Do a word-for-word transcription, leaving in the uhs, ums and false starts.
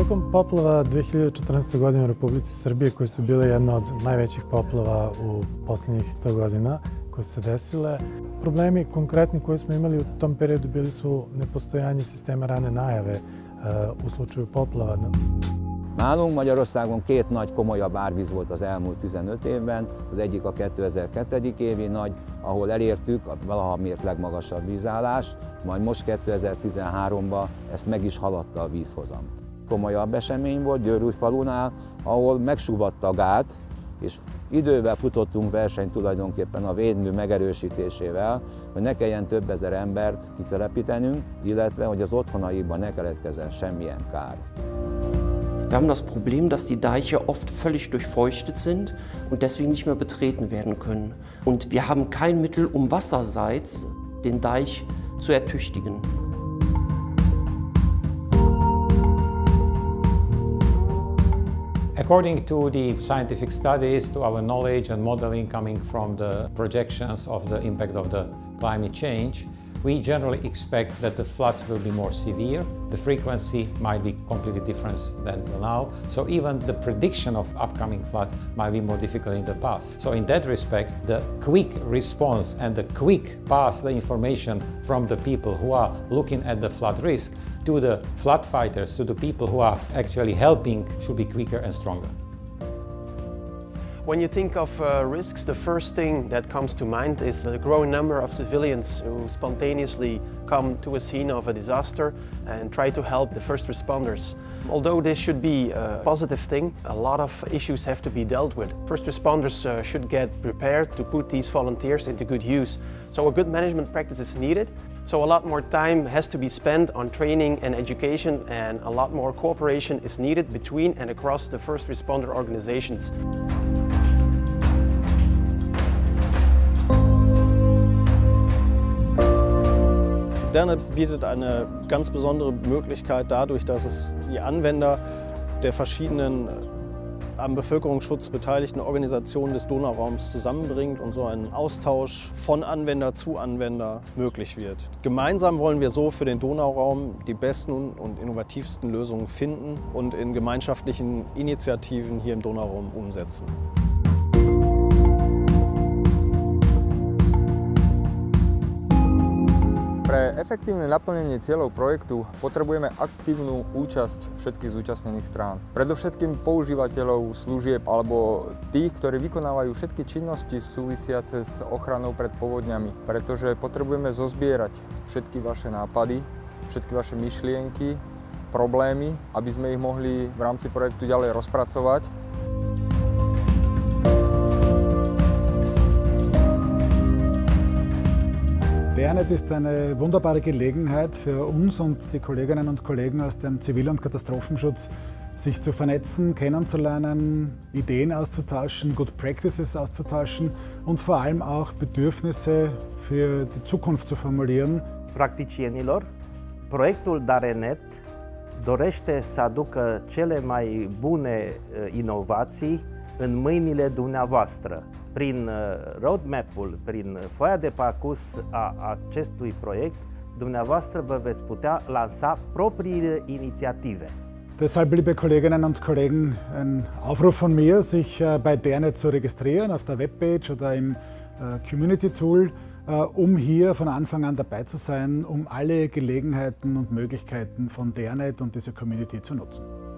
Tokom poplava dve hiljade četrnaeste. godine u Republici Srbije, koje su bile jedna od najvećih poplava u posljednjih sto godina koje su se desile, problemi konkretni koje smo imali u tom periodu bili su nepostojanje sistema rane najave u slučaju poplava. Nálunk Magyarországon két nagy komolyabb árvíz volt az elmúlt tizenöt évben, az egyik a kétezer-kettő. évi nagy, ahol elértük a valaha mért legmagasabb vízállást, majd most kétezer-tizenháromban ezt meg is haladta a vízhozam. Komolyabb esemény volt Győrújfalunál, ahol megsúvadt a gát, és idővel futottunk versenyt tulajdonképpen a védmű megerősítésével, hogy ne kelljen több ezer embert kitelepítenünk, illetve hogy az otthonaiban ne keletkezzen semmilyen kár. Wir haben das Problem, dass die Deiche oft völlig durchfeuchtet sind und deswegen nicht mehr betreten werden können. Und wir haben kein Mittel, um wasserseits den Deich zu ertüchtigen. According to the scientific studies, to our knowledge and modeling coming from the projections of the impact of the climate change, we generally expect that the floods will be more severe. The frequency might be completely different than now. So even the prediction of upcoming floods might be more difficult in the past. So in that respect, the quick response and the quick pass the information from the people who are looking at the flood risk to the flood fighters, to the people who are actually helping, should be quicker and stronger. When you think of uh, risks, the first thing that comes to mind is the growing number of civilians who spontaneously come to a scene of a disaster and try to help the first responders. Although this should be a positive thing, a lot of issues have to be dealt with. First responders uh, should get prepared to put these volunteers into good use. So a good management practice is needed. So a lot more time has to be spent on training and education, and a lot more cooperation is needed between and across the first responder organizations. DARENet bietet eine ganz besondere Möglichkeit dadurch, dass es die Anwender der verschiedenen am Bevölkerungsschutz beteiligten Organisationen des Donauraums zusammenbringt und so ein Austausch von Anwender zu Anwender möglich wird. Gemeinsam wollen wir so für den Donauraum die besten und innovativsten Lösungen finden und in gemeinschaftlichen Initiativen hier im Donauraum umsetzen. Pre efektívne naplnenie cieľov projektu potrebujeme aktívnu účasť všetkých zúčastnených strán. Predovšetkým používateľov, služieb alebo tých, ktorí vykonávajú všetky činnosti súvisiace s ochranou pred povodňami, pretože potrebujeme zozbierať všetky vaše nápady, všetky vaše myšlienky, problémy, aby sme ich mohli v rámci projektu ďalej rozpracovať. DARENet ist eine wunderbare Gelegenheit für uns und die Kolleginnen und Kollegen aus dem Zivil- und Katastrophenschutz, sich zu vernetzen, kennenzulernen, Ideen auszutauschen, Good Practices auszutauschen und vor allem auch Bedürfnisse für die Zukunft zu formulieren. Practicienilor, proiectul DARENet dorește să aducă cele mai bune inovații în mâinile dumneavoastră. Prin roadmap-ul, prin foaia de parcurs a acestui proiect, dumneavoastră vă veți putea lansa propriile inițiative. Deshalb, liebe Kolleginnen und Kollegen, ein Aufruf von mir, sich bei DARENet zu registrieren, auf der Webpage oder im Community-Tool, um hier von Anfang an dabei zu sein, um alle Gelegenheiten und Möglichkeiten von DARENet und dieser Community zu nutzen.